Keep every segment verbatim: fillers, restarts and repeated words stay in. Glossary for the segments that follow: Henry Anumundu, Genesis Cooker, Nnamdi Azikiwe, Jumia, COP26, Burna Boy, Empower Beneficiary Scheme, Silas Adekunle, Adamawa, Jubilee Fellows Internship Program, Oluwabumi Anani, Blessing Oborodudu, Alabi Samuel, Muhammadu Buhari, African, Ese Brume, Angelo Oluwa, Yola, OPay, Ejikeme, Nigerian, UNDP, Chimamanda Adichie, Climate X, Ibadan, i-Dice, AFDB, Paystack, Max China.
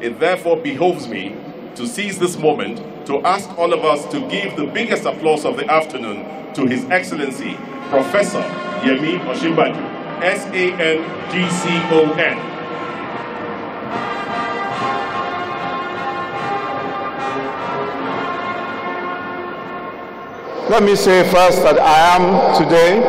It therefore behoves me to seize this moment to ask all of us to give the biggest applause of the afternoon to His Excellency, Professor Yemi Osinbajo, S A N G C O N. Let me say first that I am today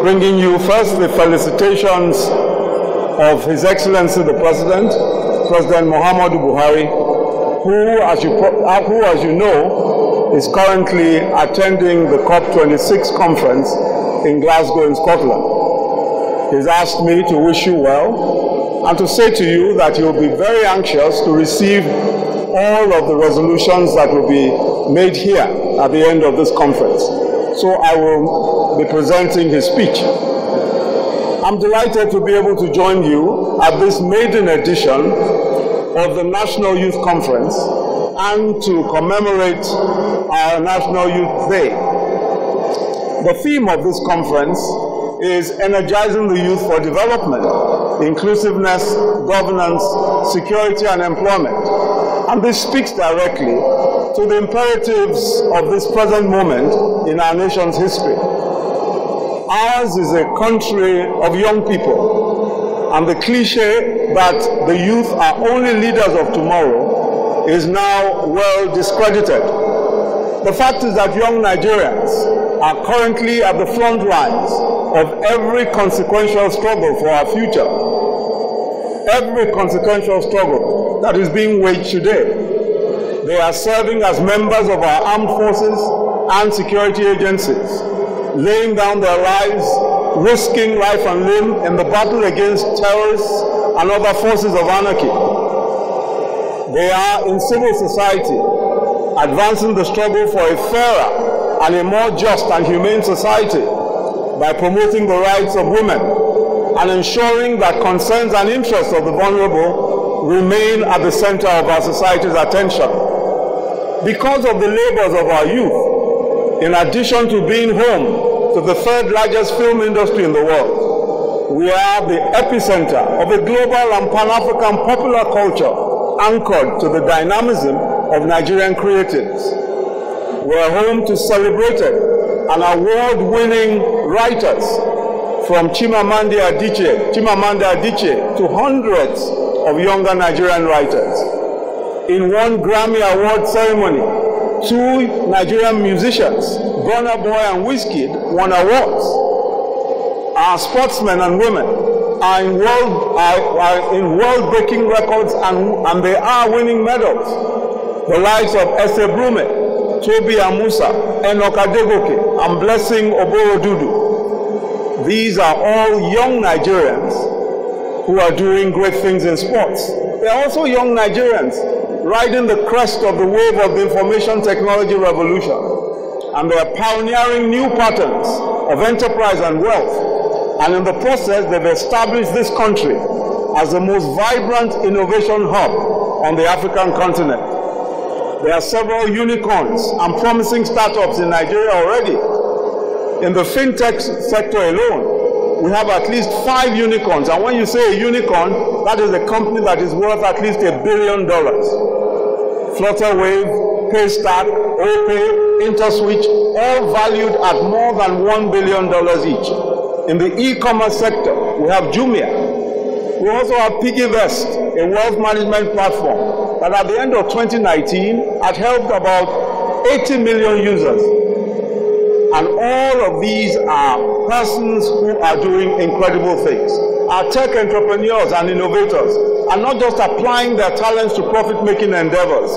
bringing you first the felicitations of His Excellency the President, President Muhammadu Buhari, who as you, who, as you know, is currently attending the COP twenty-six conference in Glasgow in Scotland. He's asked me to wish you well and to say to you that you'll be very anxious to receive all of the resolutions that will be made here at the end of this conference. So I will be presenting his speech. I'm delighted to be able to join you at this maiden edition of the National Youth Conference and to commemorate our National Youth Day. The theme of this conference is energizing the youth for development, inclusiveness, governance, security, and employment. And this speaks directly to the imperatives of this present moment in our nation's history. Ours is a country of young people, and the cliche that the youth are only leaders of tomorrow is now well discredited. The fact is that young Nigerians are currently at the front lines of every consequential struggle for our future. Every consequential struggle that is being waged today. They are serving as members of our armed forces and security agencies, laying down their lives, risking life and limb in the battle against terrorists and other forces of anarchy. They are in civil society, advancing the struggle for a fairer and a more just and humane society by promoting the rights of women, and ensuring that concerns and interests of the vulnerable remain at the center of our society's attention. Because of the labors of our youth, in addition to being home to the third largest film industry in the world, we are the epicenter of a global and pan-African popular culture anchored to the dynamism of Nigerian creatives. We are home to celebrated and award-winning writers, from Chimamanda Adichie, Chimamanda Adichie to hundreds of younger Nigerian writers. In one Grammy Award ceremony, two Nigerian musicians, Burna Boy and Wizkid, won awards. Our sportsmen and women are in world, are, are in world-breaking records and, and they are winning medals. The likes of Ese Brume, Toby Amusa, Enoch Adegoke, and Blessing Oborodudu. These are all young Nigerians who are doing great things in sports. They are also young Nigerians riding the crest of the wave of the information technology revolution. And they are pioneering new patterns of enterprise and wealth. And in the process, they've established this country as the most vibrant innovation hub on the African continent. There are several unicorns and promising startups in Nigeria already. In the fintech sector alone, we have at least five unicorns. And when you say a unicorn, that is a company that is worth at least a billion dollars. Flutterwave, Paystack, OPay, Interswitch, all valued at more than one billion dollars each. In the e-commerce sector, we have Jumia. We also have PiggyVest, a wealth management platform that at the end of twenty nineteen had helped about eighty million users. And all of these are persons who are doing incredible things. Our tech entrepreneurs and innovators are not just applying their talents to profit-making endeavors,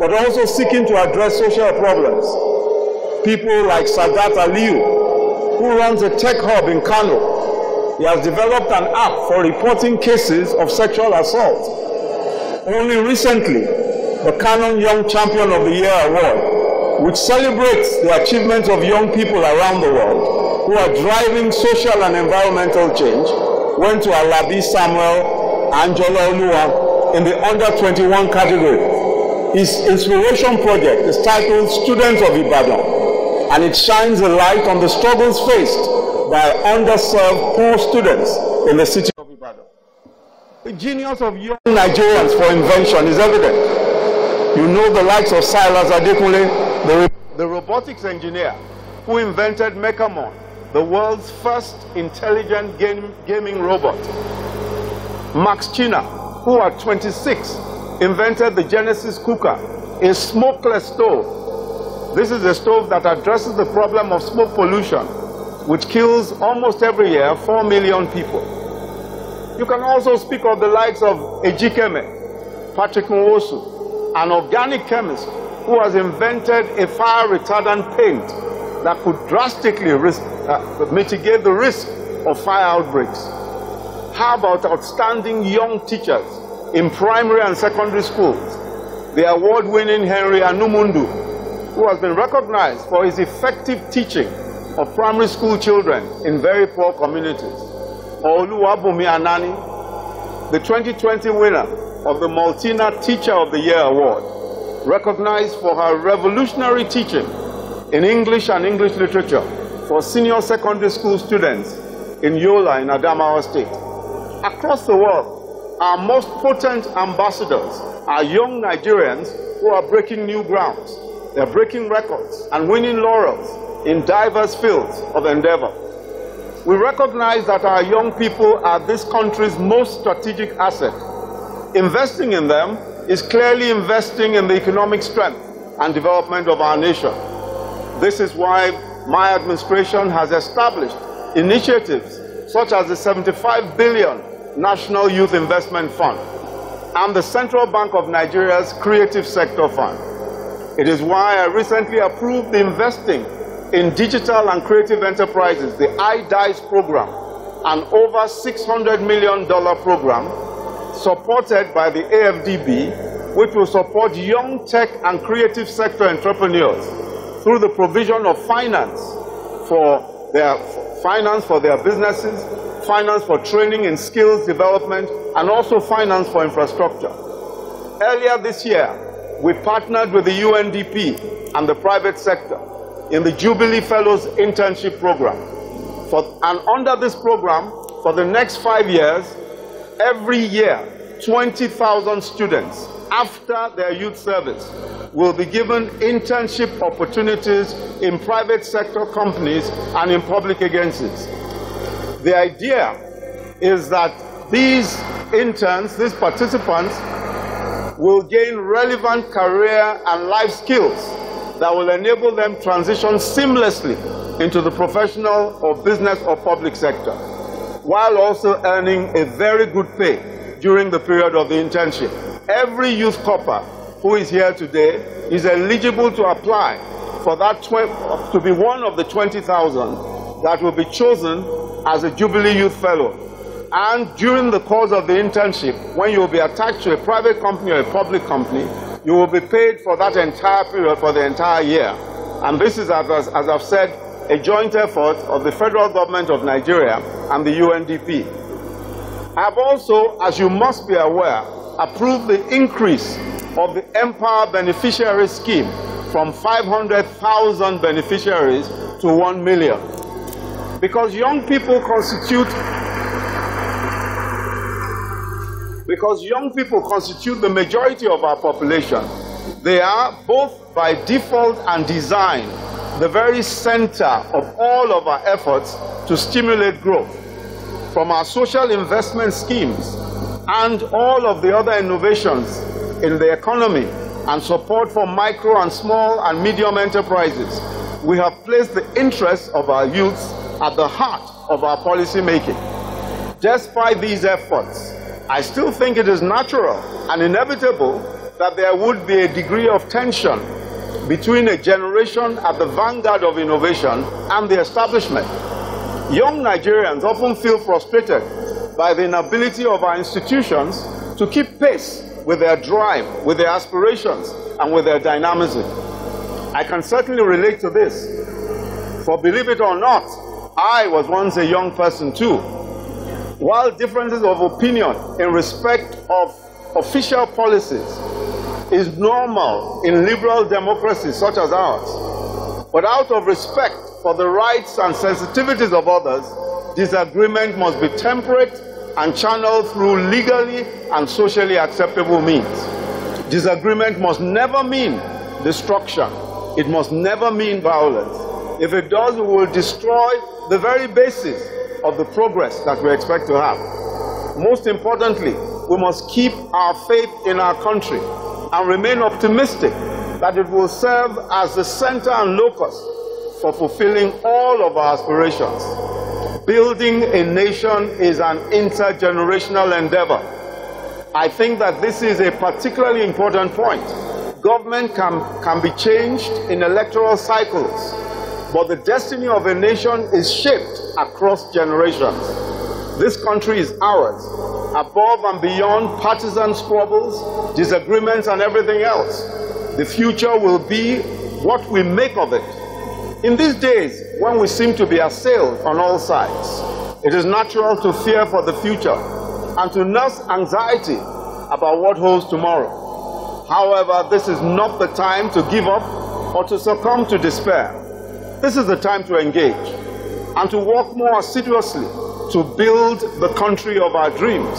but also seeking to address social problems. People like Sadat Aliu, who runs a tech hub in Kano. He has developed an app for reporting cases of sexual assault. Only recently, the Kano Young Champion of the Year Award, which celebrates the achievements of young people around the world who are driving social and environmental change, went to Alabi Samuel, Angelo Oluwa in the under twenty-one category. His inspiration project is titled Students of Ibadan, and it shines a light on the struggles faced by underserved poor students in the city of Ibadan. The genius of young Nigerians for invention is evident. You know the likes of Silas Adekunle, the, the robotics engineer who invented Mechamon, the world's first intelligent game, gaming robot. Max China, who at twenty-six invented the Genesis Cooker, a smokeless stove. This is a stove that addresses the problem of smoke pollution, which kills almost every year four million people. You can also speak of the likes of Ejikeme, Patrick Nwosu, an organic chemist who has invented a fire retardant paint that could drastically risk, uh, mitigate the risk of fire outbreaks. How about outstanding young teachers in primary and secondary schools? The award-winning Henry Anumundu, who has been recognized for his effective teaching of primary school children in very poor communities. Oluwabumi Anani, the twenty twenty winner of the Maltina Teacher of the Year Award, recognized for her revolutionary teaching in English and English literature for senior secondary school students in Yola in Adamawa State. Across the world, our most potent ambassadors are young Nigerians who are breaking new grounds. They're breaking records and winning laurels in diverse fields of endeavor. We recognize that our young people are this country's most strategic asset. Investing in them is clearly investing in the economic strength and development of our nation. This is why my administration has established initiatives such as the seventy-five billion National Youth Investment Fund and the Central Bank of Nigeria's Creative Sector Fund. It is why I recently approved the investing in digital and creative enterprises, the i-Dice program, an over six hundred million dollars program supported by the A F D B, which will support young tech and creative sector entrepreneurs through the provision of finance for their, finance for their businesses, finance for training in skills development, and also finance for infrastructure. Earlier this year, we partnered with the U N D P and the private sector in the Jubilee Fellows Internship Program. For, and under this program, for the next five years, every year, twenty thousand students, after their youth service, will be given internship opportunities in private sector companies and in public agencies. The idea is that these interns, these participants, will gain relevant career and life skills that will enable them transition seamlessly into the professional or business or public sector, while also earning a very good pay during the period of the internship. Every youth corper who is here today is eligible to apply for that to be one of the twenty thousand that will be chosen as a Jubilee Youth Fellow. And during the course of the internship, when you will be attached to a private company or a public company, you will be paid for that entire period, for the entire year. And this is, as I've said, a joint effort of the federal government of Nigeria and the U N D P. I've also, as you must be aware, approved the increase of the Empower Beneficiary Scheme from five hundred thousand beneficiaries to one million. Because young people constitute Because young people constitute the majority of our population, they are, both by default and design, the very center of all of our efforts to stimulate growth. From our social investment schemes and all of the other innovations in the economy and support for micro and small and medium enterprises, we have placed the interests of our youths at the heart of our policy making. Despite these efforts, I still think it is natural and inevitable that there would be a degree of tension between a generation at the vanguard of innovation and the establishment. Young Nigerians often feel frustrated by the inability of our institutions to keep pace with their drive, with their aspirations, and with their dynamism. I can certainly relate to this, for believe it or not, I was once a young person too. While differences of opinion in respect of official policies is normal in liberal democracies such as ours, but out of respect for the rights and sensitivities of others, disagreement must be temperate and channeled through legally and socially acceptable means. Disagreement must never mean destruction. It must never mean violence. If it does, it will destroy the very basis of the progress that we expect to have. Most importantly, we must keep our faith in our country and remain optimistic that it will serve as the center and locus for fulfilling all of our aspirations. Building a nation is an intergenerational endeavor. I think that this is a particularly important point. Government can, can be changed in electoral cycles, but the destiny of a nation is shaped across generations. This country is ours, above and beyond partisan squabbles, disagreements, and everything else. The future will be what we make of it. In these days, when we seem to be assailed on all sides, it is natural to fear for the future and to nurse anxiety about what holds tomorrow. However, this is not the time to give up or to succumb to despair. This is the time to engage and to work more assiduously to build the country of our dreams.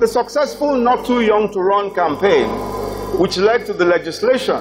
The successful Not Too Young to Run campaign, which led to the legislation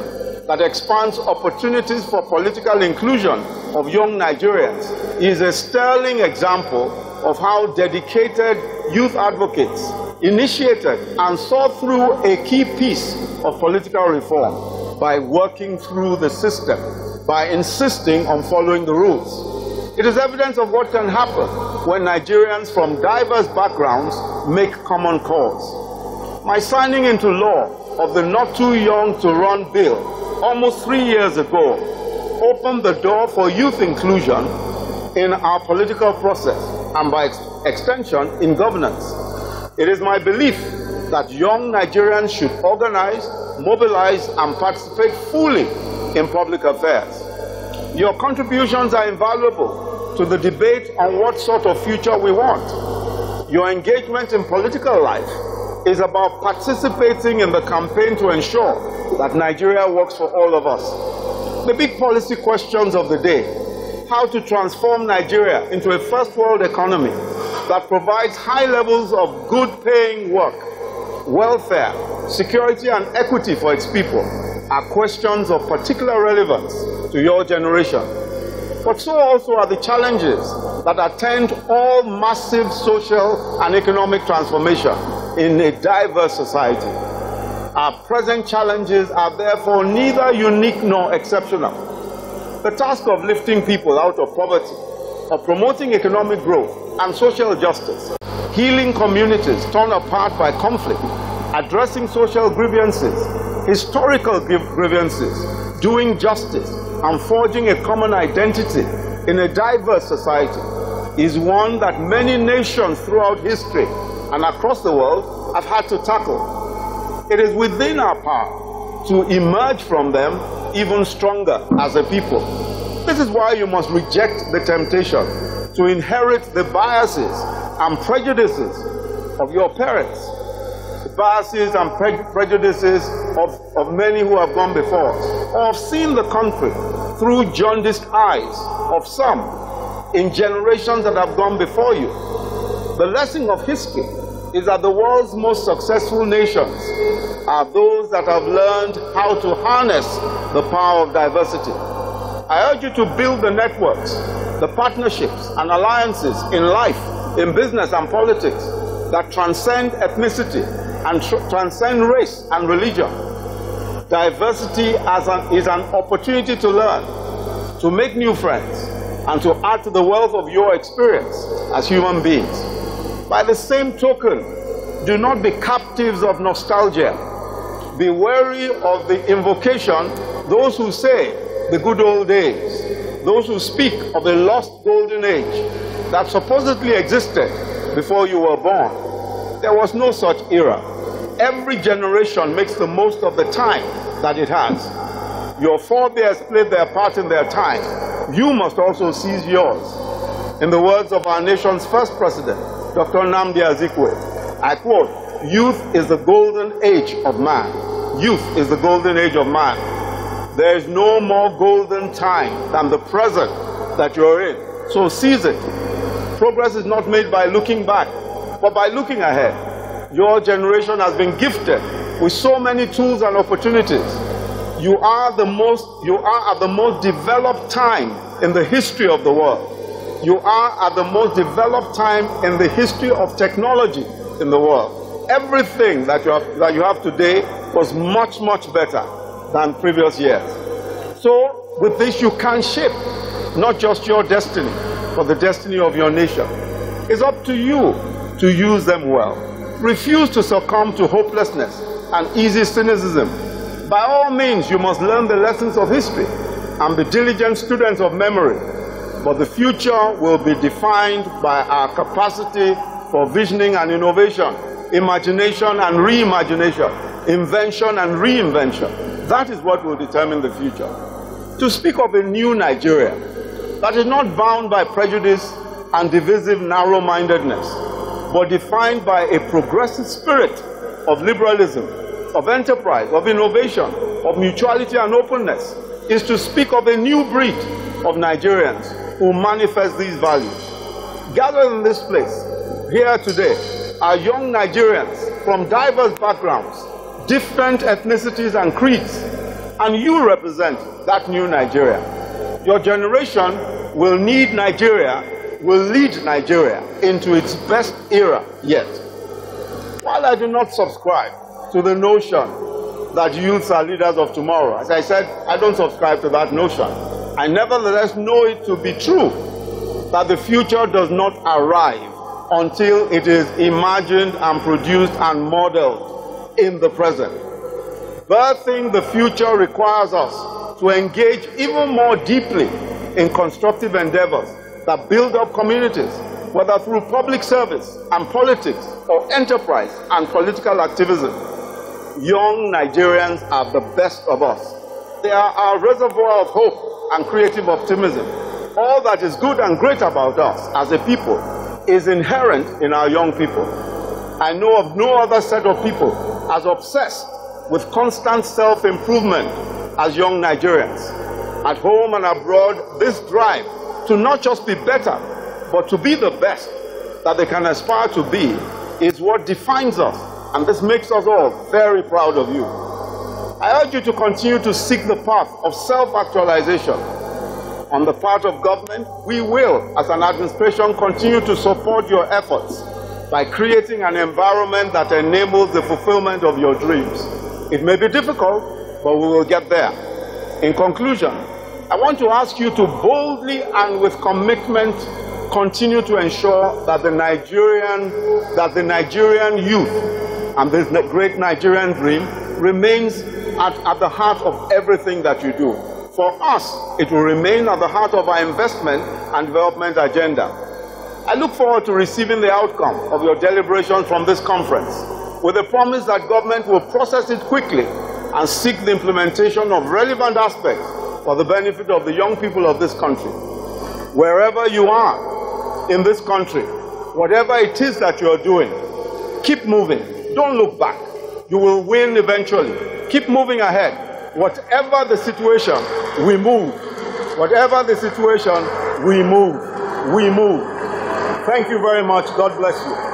that expands opportunities for political inclusion of young Nigerians, is a sterling example of how dedicated youth advocates initiated and saw through a key piece of political reform by working through the system, by insisting on following the rules. It is evidence of what can happen when Nigerians from diverse backgrounds make common cause. My signing into law of the Not Too Young to Run bill almost three years ago opened the door for youth inclusion in our political process and by extension in governance. It is my belief that young Nigerians should organize, mobilize, and participate fully in public affairs. Your contributions are invaluable to the debate on what sort of future we want. Your engagement in political life is about participating in the campaign to ensure that Nigeria works for all of us. The big policy questions of the day: how to transform Nigeria into a first-world economy that provides high levels of good-paying work, welfare, security, and equity for its people, are questions of particular relevance to your generation. But so also are the challenges that attend all massive social and economic transformation in a diverse society. Our present challenges are therefore neither unique nor exceptional. The task of lifting people out of poverty, of promoting economic growth and social justice, healing communities torn apart by conflict, addressing social grievances, historical grievances, doing justice, and forging a common identity in a diverse society is one that many nations throughout history and across the world have had to tackle. It is within our power to emerge from them even stronger as a people. This is why you must reject the temptation to inherit the biases and prejudices of your parents, the biases and pre prejudices of, of many who have gone before us, or have seen the country through jaundiced eyes of some in generations that have gone before you. The lesson of history is that the world's most successful nations are those that have learned how to harness the power of diversity. I urge you to build the networks, the partnerships and alliances in life, in business and politics that transcend ethnicity and tr transcend race and religion. Diversity as an, is an opportunity to learn, to make new friends, and to add to the wealth of your experience as human beings. By the same token, do not be captives of nostalgia. Be wary of the invocation, those who say the good old days, those who speak of the lost golden age that supposedly existed before you were born. There was no such era. Every generation makes the most of the time that it has. Your forebears played their part in their time. You must also seize yours. In the words of our nation's first president, Doctor Nnamdi Azikiwe, I quote, "Youth is the golden age of man. Youth is the golden age of man. There is no more golden time than the present that you're in, so seize it." Progress is not made by looking back, But by looking ahead, your generation has been gifted with so many tools and opportunities. You are the most, you are at the most developed time in the history of the world. You are at the most developed time in the history of technology in the world. Everything that you have, that you have today was much, much better than previous years. So with this, you can shape not just your destiny, but the destiny of your nation. It's up to you to use them well. Refuse to succumb to hopelessness and easy cynicism. By all means, you must learn the lessons of history and be diligent students of memory. But the future will be defined by our capacity for visioning and innovation, imagination and reimagination, invention and reinvention. That is what will determine the future. To speak of a new Nigeria that is not bound by prejudice and divisive narrow-mindedness, but defined by a progressive spirit of liberalism, of enterprise, of innovation, of mutuality and openness, is to speak of a new breed of Nigerians who manifest these values. Gathered in this place, here today, are young Nigerians from diverse backgrounds, different ethnicities and creeds, and you represent that new Nigeria. Your generation will need Nigeria, will lead Nigeria into its best era yet. While I do not subscribe to the notion that youths are leaders of tomorrow, as I said, I don't subscribe to that notion. I nevertheless know it to be true that the future does not arrive until it is imagined and produced and modeled in the present. Birthing the future requires us to engage even more deeply in constructive endeavors that build up communities, whether through public service and politics or enterprise and political activism. Young Nigerians are the best of us. They are our reservoir of hope and creative optimism. All that is good and great about us as a people is inherent in our young people. I know of no other set of people as obsessed with constant self-improvement as young Nigerians. At home and abroad, this drive to not just be better, but to be the best that they can aspire to be is what defines us, and this makes us all very proud of you. I urge you to continue to seek the path of self-actualization. On the part of government, we will, as an administration, continue to support your efforts by creating an environment that enables the fulfillment of your dreams. It may be difficult, but we will get there. In conclusion, I want to ask you to boldly and with commitment continue to ensure that the Nigerian, that the Nigerian youth and this great Nigerian dream remains at, at the heart of everything that you do. For us, it will remain at the heart of our investment and development agenda. I look forward to receiving the outcome of your deliberations from this conference, with the promise that government will process it quickly and seek the implementation of relevant aspects for the benefit of the young people of this country. Wherever you are in this country, whatever it is that you are doing, keep moving. Don't look back. You will win eventually. Keep moving ahead. Whatever the situation, we move. Whatever the situation, we move. We move. Thank you very much. God bless you.